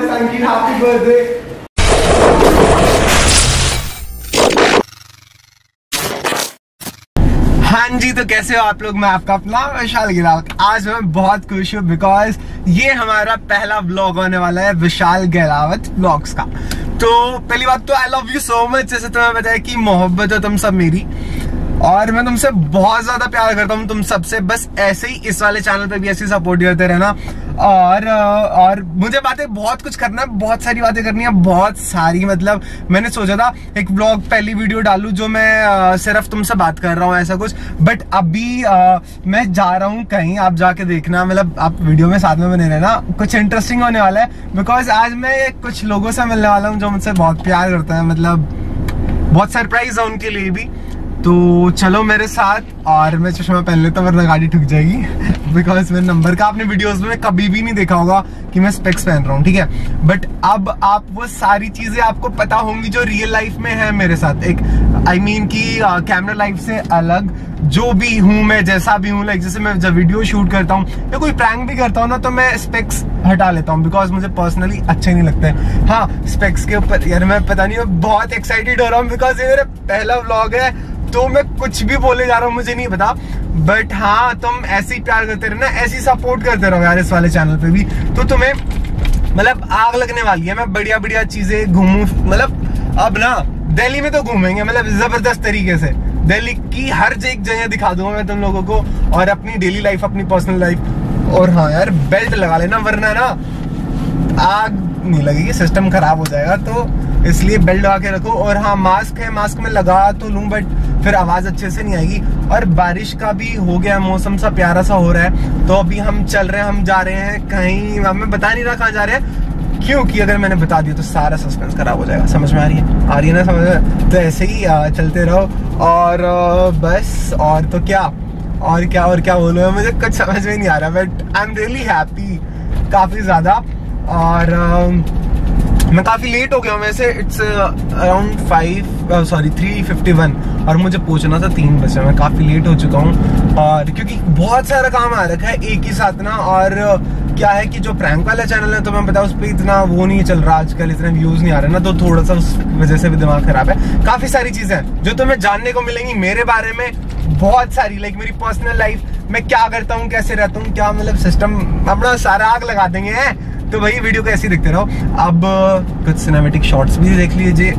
much, Ankit. Happy birthday. हाँ जी, तो कैसे हो आप लोग? मैं आपका अपना विशाल गहलावत। आज मैं बहुत खुश हूँ बिकॉज ये हमारा पहला व्लॉग होने वाला है विशाल गहलावत व्लॉग्स का। तो पहली बात तो I love you so much. जैसे तुम्हें बताया कि मोहब्बत हो तुम सब मेरी, और मैं तुमसे बहुत ज्यादा प्यार करता हूँ तुम सबसे। बस ऐसे ही इस वाले चैनल पे भी ऐसे सपोर्ट करते रहना। और मुझे बातें बहुत कुछ करना है, बहुत सारी बातें करनी है, बहुत सारी। मतलब मैंने सोचा था एक व्लॉग पहली वीडियो डालूं जो मैं सिर्फ तुमसे बात कर रहा हूँ, ऐसा कुछ। बट अभी मैं जा रहा हूँ कहीं, आप जाके देखना। मतलब आप वीडियो में साथ में बने रहना, कुछ इंटरेस्टिंग होने वाला है। बिकॉज आज मैं कुछ लोगों से मिलने वाला हूँ जो मुझसे बहुत प्यार करते हैं। मतलब बहुत सरप्राइज है उनके लिए भी। तो चलो मेरे साथ। और मैं चश्मा पहन लेता हूँ वरना गाड़ी ठुक जाएगी बिकॉज मेरे नंबर का आपने वीडियोस में कभी भी नहीं देखा होगा कि मैं स्पेक्स पहन रहा हूँ, ठीक है। बट अब आप वो सारी चीजें आपको पता होंगी जो रियल लाइफ में है मेरे साथ। एक I mean कि कैमरा लाइफ से अलग जो भी हूँ मैं, जैसा भी हूँ, लाइक जैसे मैं जब वीडियो शूट करता हूँ या कोई प्रैंक भी करता हूँ ना, तो मैं स्पेक्स हटा लेता हूँ बिकॉज मुझे पर्सनली अच्छे नहीं लगते। हाँ, स्पेक्स के ऊपर यार मैं पता नहीं, मैं बहुत एक्साइटेड हो रहा हूँ बिकॉज ये मेरा पहला व्लॉग है। तो मैं कुछ भी बोले जा रहा हूँ मुझे नहीं पता। बट हाँ, तुम ऐसे ही प्यार करते रहना, ऐसे ही सपोर्ट करते रहो यार इस वाले चैनल पे भी। तो तुम्हें मतलब आग लगने वाली है। मैं बढ़िया बढ़िया चीजें घूमूं, मतलब अब ना दिल्ली में तो घूमेंगे, मतलब जबरदस्त तरीके से दिल्ली की हर एक जगह दिखा दूंगा मैं तुम लोगों को, और अपनी डेली लाइफ, अपनी पर्सनल लाइफ। और हाँ यार, बेल्ट लगा लेना वरना ना आग नहीं लगेगी, सिस्टम खराब हो जाएगा, तो इसलिए बेल्ट लगा के रखो। और हाँ, मास्क है, मास्क में लगा तो लूँ बट फिर आवाज अच्छे से नहीं आएगी। और बारिश का भी हो गया, मौसम सा प्यारा सा हो रहा है। तो अभी हम चल रहे हैं, हम जा रहे हैं कहीं, मैं बता नहीं रहा कहाँ जा रहे हैं क्योंकि अगर मैंने बता दिया तो सारा सस्पेंस खराब हो जाएगा। समझ में आ रही है ना समझ में? तो ऐसे ही चलते रहो और बस। और तो क्या बोलूँ, मुझे कुछ समझ में नहीं आ रहा। But I am really happy काफ़ी ज़्यादा। और मैं काफ़ी लेट हो गया हूँ वैसे। इट्स अराउंड 3:51 और मुझे पहुँचना था 3 बजे। मैं काफ़ी लेट हो चुका हूँ और क्योंकि बहुत सारा काम आ रखा है एक ही साथ ना। और क्या है कि जो प्रैंक वाला चैनल है तो मैं बताऊँ, उस पर इतना वो नहीं चल रहा आजकल, इतने व्यूज़ नहीं आ रहे ना, तो थोड़ा सा उस वजह से भी दिमाग खराब है। काफ़ी सारी चीज़ें हैं जो तुम्हें जानने को मिलेंगी मेरे बारे में, बहुत सारी, लाइक मेरी पर्सनल लाइफ, मैं क्या करता हूँ, कैसे रहता हूँ, क्या मतलब सिस्टम अपना सारा आग लगा देंगे। तो वही वीडियो को ऐसे ही देखते रहो। अब कुछ सिनेमेटिक शॉट्स भी देख लीजिए,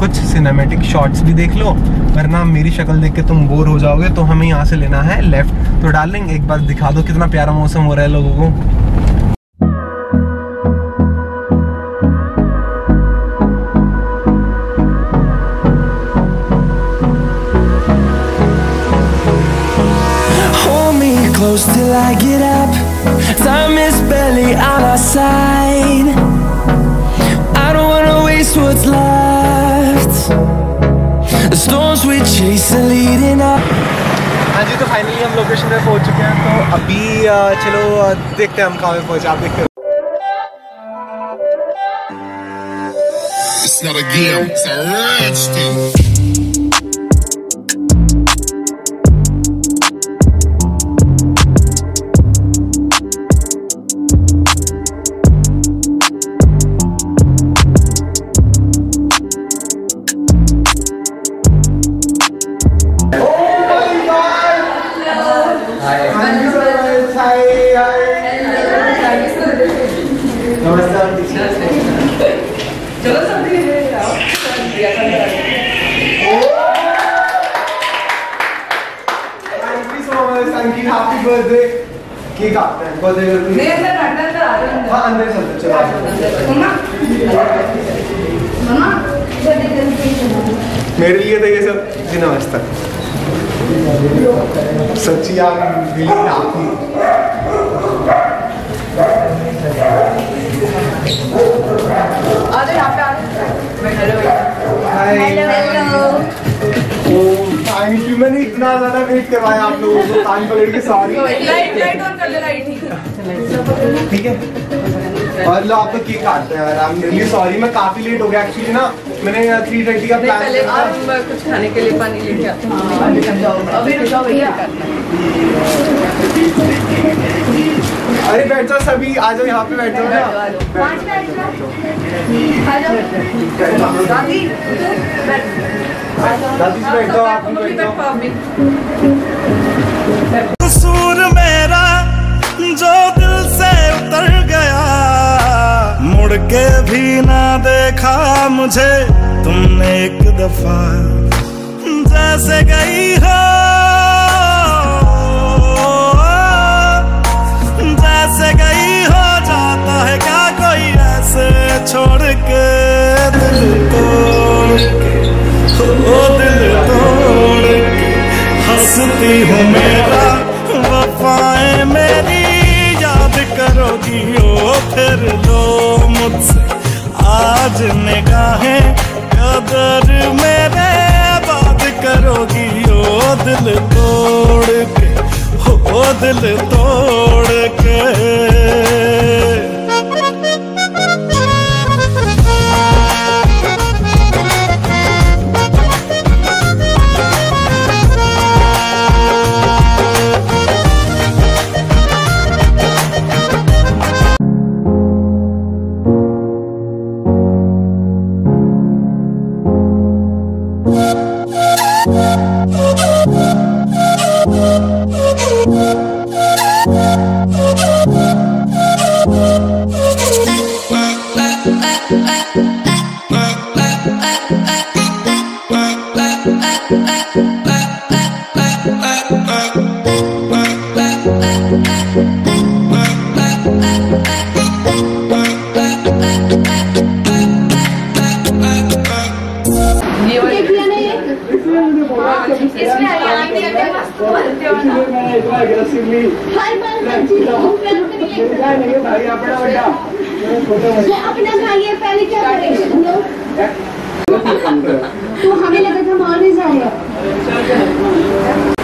कुछ सिनेमेटिक शॉट्स भी देख लो वरना मेरी शक्ल देख के तुम बोर हो जाओगे। तो हमें यहाँ से लेना है लेफ्ट, तो डार्लिंग एक बार दिखा दो कितना प्यारा मौसम हो रहा है लोगों को। Close till I get up, time is barely on our side. I don't wanna waste what's left. The storms we chase are leading up. हाँ जी, तो फाइनली हम लोकेशन पे पहुंच चुके हैं। तो अभी चलो देखते हैं हम कहाँ पे पहुंचे, आप देखते हैं। It's not a game, it's a rich thing. मेरे लिए तो ये सब दिन आज तक सच्ची आपकी। अरे थैंक यू, मैंने इतना ज्यादा वेट करवाया आप लोगों को, कान पकड़ के सारी ठीक है। और लो आप तो केक काटते हैं। आई एम रियली सॉरी, मैं काफी लेट हो गया एक्चुअली ना। मैंने 3:30 का प्लान था। आप कुछ खाने के लिए पानी लेके आओ। अभी रुक जाओ भैया। अरे बैठ जाओ सभी, आ जाओ यहाँ पे बैठ जाओ ना। कसूर मेरा जो दिल से उतर गया, मुड़ के भी ना देखा मुझे तुमने एक दफा, जैसे गई हो छोड़ के दिल तोड़ के, ओ दिल तोड़ के हंसती हूँ मेरा, वफाएं मेरी याद करोगी ओ फिर लो मुझसे आज निगाहें, कदर मेरे बात करोगी ओ दिल तोड़ के, ओ दिल तोड़ के।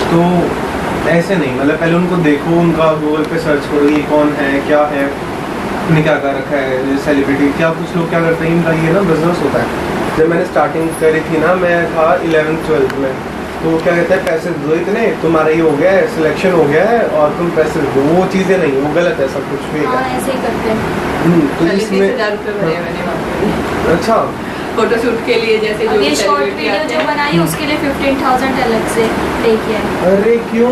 तो ऐसे नहीं, मतलब पहले उनको देखो, उनका गूगल पे सर्च करो ये कौन है, क्या है, उन्हें क्या कर रखा है, सेलिब्रिटी क्या। कुछ लोग क्या करते हैं, इनका ये ना बिजनेस होता है। जब मैंने स्टार्टिंग करी थी ना, मैं था 11th 12th में, तो क्या कहते हैं पैसे दो इतने, तुम्हारा ये हो गया है, सिलेक्शन हो गया है और तुम पैसे दो। वो चीज़ें नहीं, वो गलत है, सब कुछ भी ऐसे ही करते हैं। तो इसमें अच्छा फोटोशूट के लिए जैसे जो ये शॉर्ट वीडियो जो बनाई उसके लिए 15,000 अलग से पे किया। अरे क्यों,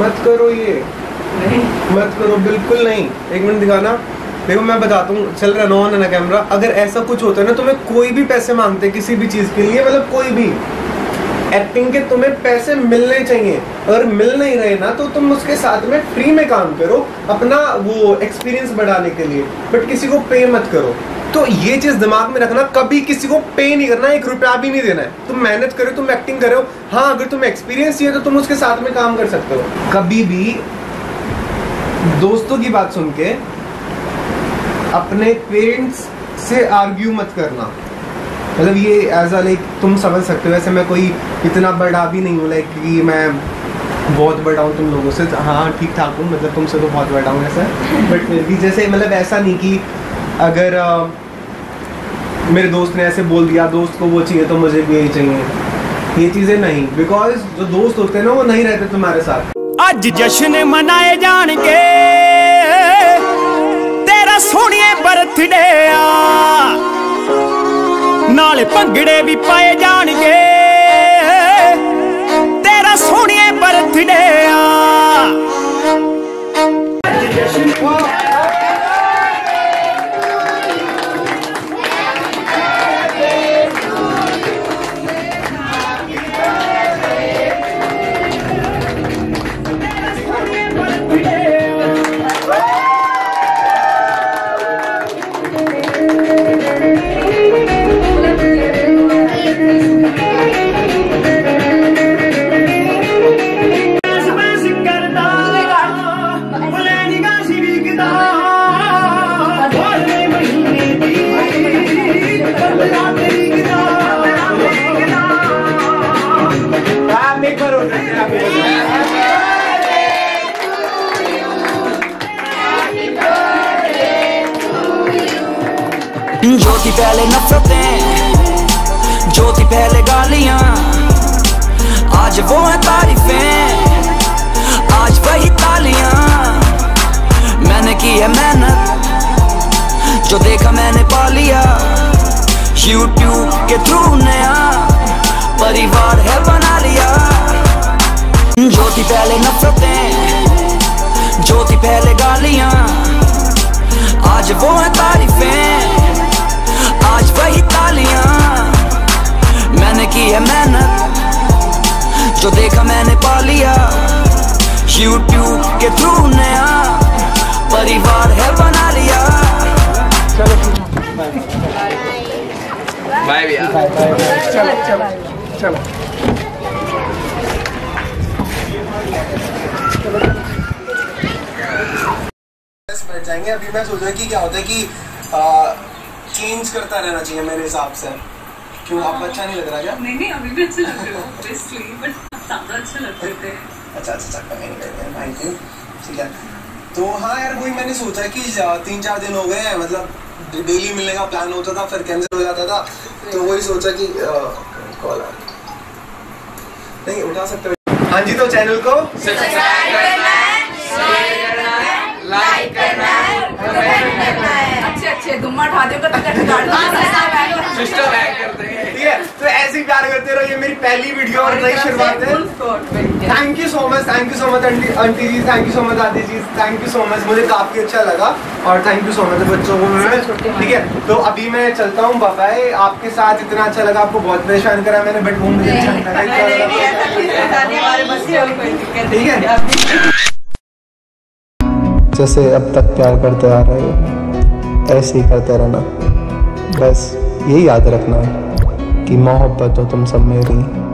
मत करो ये, मत करो, बिल्कुल नहीं। एक मिनट दिखाना, देखो मैं बताता हूँ, चल रहा नॉन है ना कैमरा। अगर ऐसा कुछ होता है ना, तुम्हें कोई भी पैसे मांगते किसी भी चीज़ के लिए, मतलब कोई भी एक्टिंग के तुम्हें पैसे मिलने चाहिए। अगर मिल नहीं रहे ना, तो तुम उसके साथ में फ्री में काम करो अपना वो एक्सपीरियंस बढ़ाने के लिए, बट किसी को पे मत करो। तो ये चीज़ दिमाग में रखना, कभी किसी को पे नहीं करना, 1 रुपया भी नहीं देना है। तुम मेहनत करो, तुम एक्टिंग करो, हाँ अगर तुम्हें एक्सपीरियंस चाहिए तो तुम उसके साथ में काम कर सकते हो। कभी भी दोस्तों की बात सुन के अपने पेरेंट्स से आर्ग्यू मत करना। मतलब ये एज अ लाइक तुम समझ सकते हो, वैसे मैं कोई इतना बड़ा भी नहीं हूँ लाइक कि मैं बहुत बड़ा हूँ तुम लोगों से, हाँ ठीक ठाक हूँ, मतलब तुमसे तो बहुत बड़ा हूँ ऐसा, बट फिर भी जैसे मतलब ऐसा नहीं कि अगर मेरे दोस्त ने ऐसे बोल दिया, दोस्त को वो चाहिए तो मुझे भी यही चाहिए, ये चीज़ें नहीं। बिकॉज जो दोस्त होते हैं ना, वो नहीं रहते तुम्हारे साथ। आज जश्न मनाए जाएंगे तेरा सोनिया बर्थडे, नाले भंगड़े भी पाए जाएंगे तेरा सोनिया बर्थडे। ज्योति पहले नफरतें, ज्योति पहले गालियां, आज वो है तारीफें, आज वही तालियां। मैं यूट्यूब के थ्रू नया परिवार है बना लिया। ज्योति पहले नफरतें, ज्योति पहले गालियां, आज वो है तारीफें, आज वही तालियां। मैंने की है मेहनत, जो देखा मैंने पा लिया। यूट्यूब के थ्रू नया परिवार है बना लिया। बाय भैया, चलो चलो चलो बैठ जाएंगे। अभी मैं सोच रहा कि क्या होता है कि चेंज करता रहना चाहिए मेरे हिसाब से। क्यों आपको अच्छा नहीं लग रहा क्या? नहीं अभी भी अच्छा लग रहा है, ऑब्वियसली बट सामने अच्छा लगते थे। अच्छा थैंक यू। ठीक है तो हाँ यार वही मैंने सोचा कि 3-4 दिन हो गए हैं, मतलब डेली मिलने का प्लान होता था फिर कैंसिल हो जाता था, तो वही सोचा कि कॉल नहीं उठा सकते। हाँ जी तो चैनल को सब्सक्राइब करना है, लाइक करना है, कमेंट करना है। अच्छे दुम्मा उठा दो सिस्टम हैक करते हैं। ठीक है तो ऐसे ही प्यार करते रहो, ये मेरी पहली वीडियो और नई शुरुआत है। Thank you so much, thank you so much aunty ji, thank you so much दादी जी, थैंक यू सो मच, मुझे काफ़ी अच्छा लगा और थैंक यू सो मच बच्चों को। ठीक है तो अभी मैं चलता हूँ, बाय। आपके साथ इतना अच्छा लगा, आपको बहुत परेशान करा मैंने बट वो मुझे अच्छा लगा। ठीक है जैसे अब तक प्यार करते आ रहे हो ऐसे ही करते रहना, बस यही याद रखना है कि मोहब्बत हो तुम सब मेरी।